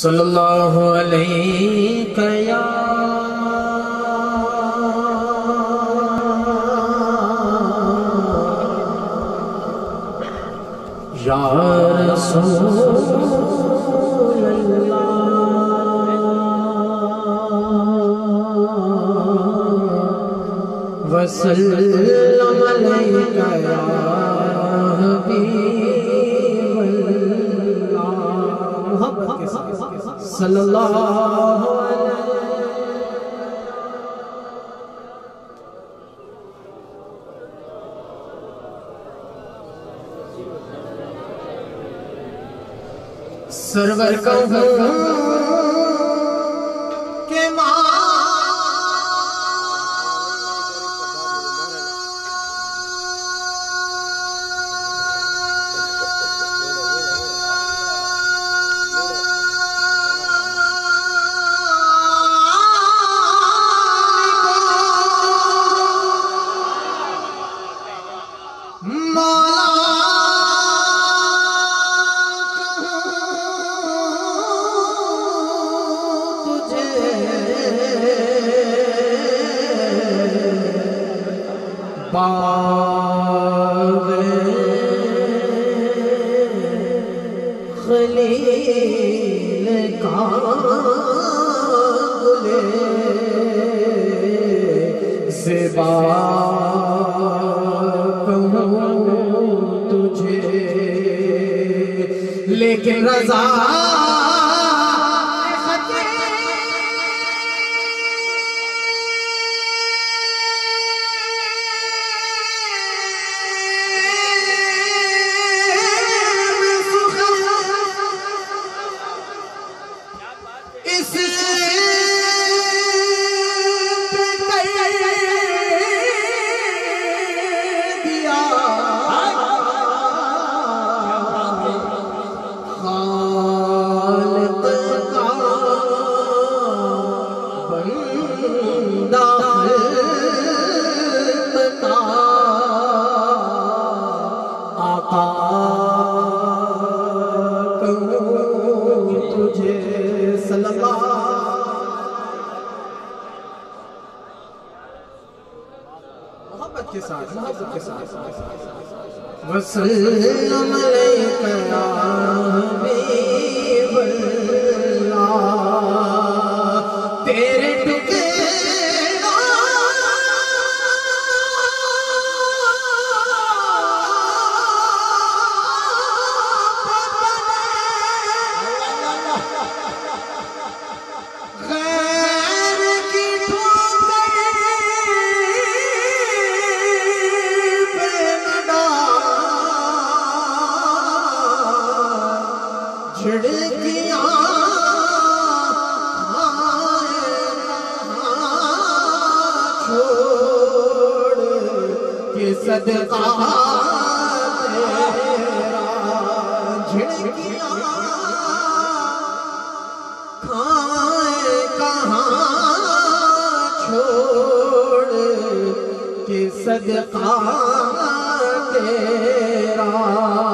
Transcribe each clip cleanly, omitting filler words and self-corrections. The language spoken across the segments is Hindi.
सल्लल्लाहु अलैका या रसूल अल्लाह व सल्लम अलैका या हबीब अल्लाह सल्लल्लाहु अलैहि सरवर के खलील का गुले से तुझे लेकिन रजा वसल्लम अलैका या हबीब अल्लाह तेरे टुकड़े सदका झिड़कियां खाए कहाँ छोड़ के सदका तेरी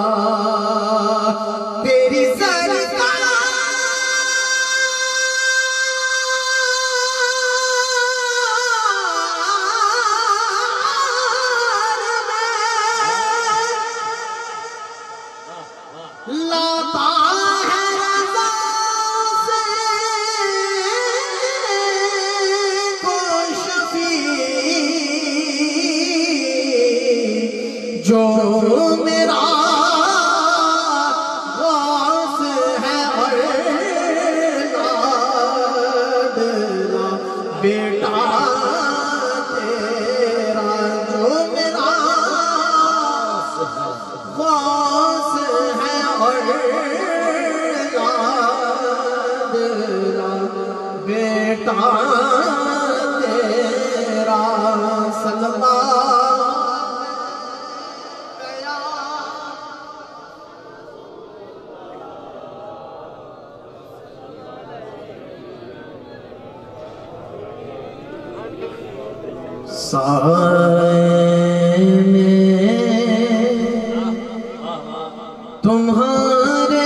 तुम्हारे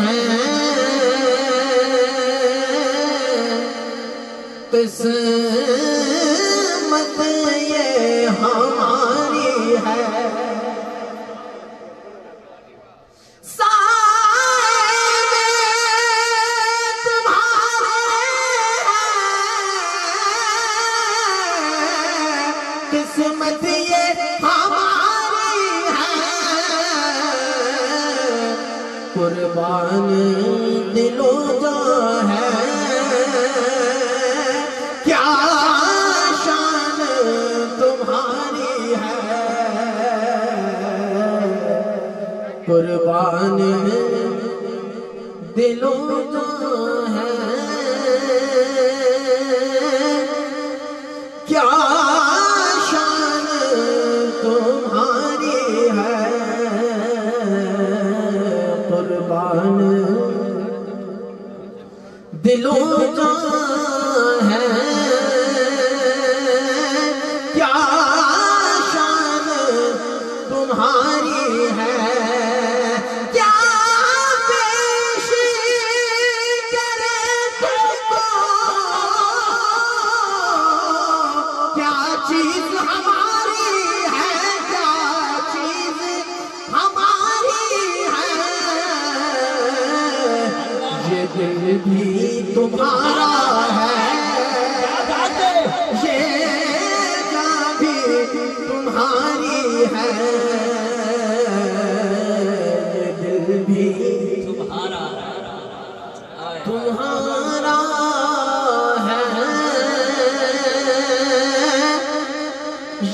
हैं किस्मत ये हमारी है, किस्मत ये हमारी है, कुर्बान दिलों का है। कुर्बान दिलों का है, क्या शान तुम्हारी है। कुर्बान दिलों का है, क्या शान तुम्हारी है। दिल भी तुम्हारा है, ये जान भी तुम्हारी है। दिल भी तुम्हारा तुम्हारा है,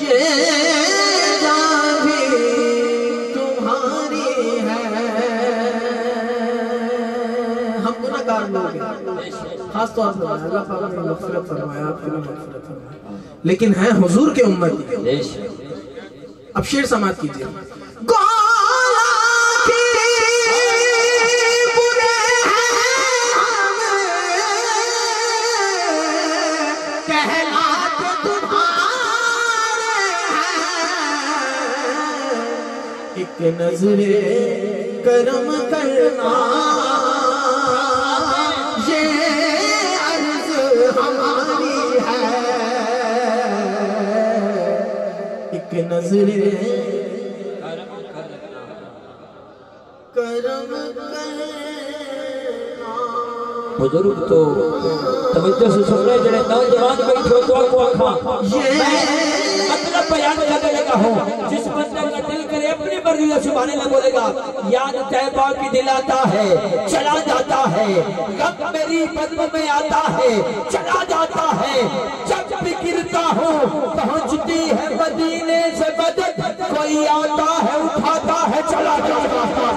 ये जान भी तुम्हारी है। हम खास तौर पर अल्लाह पाक ने मग़फ़िरत फरमाया, आपके लिए मग़फ़िरत फरमाया, लेकिन है हुजूर के उम्मत। अब शेर समाप्त कीजिए। एक नजरे करम करना नजरे करम बुजुर्ग तो तवज्जो से सुन रहे जड़े नौजवान बैठे हो, तो मतलब बयान करने लगा हो, जिस बंदे का दिल करे अपनी मर्जी से सुभाने लगेगा। याद तैयबा की दिलाता है, चला जाता है, गम मेरी बदम में आता है, चला जाता है। जब भी गिरता हूँ पहुँचती है मदीने से मदद, कोई आता है उठाता है, चला जाता है।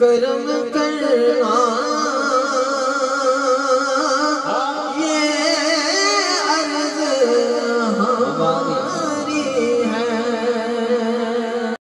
करम करना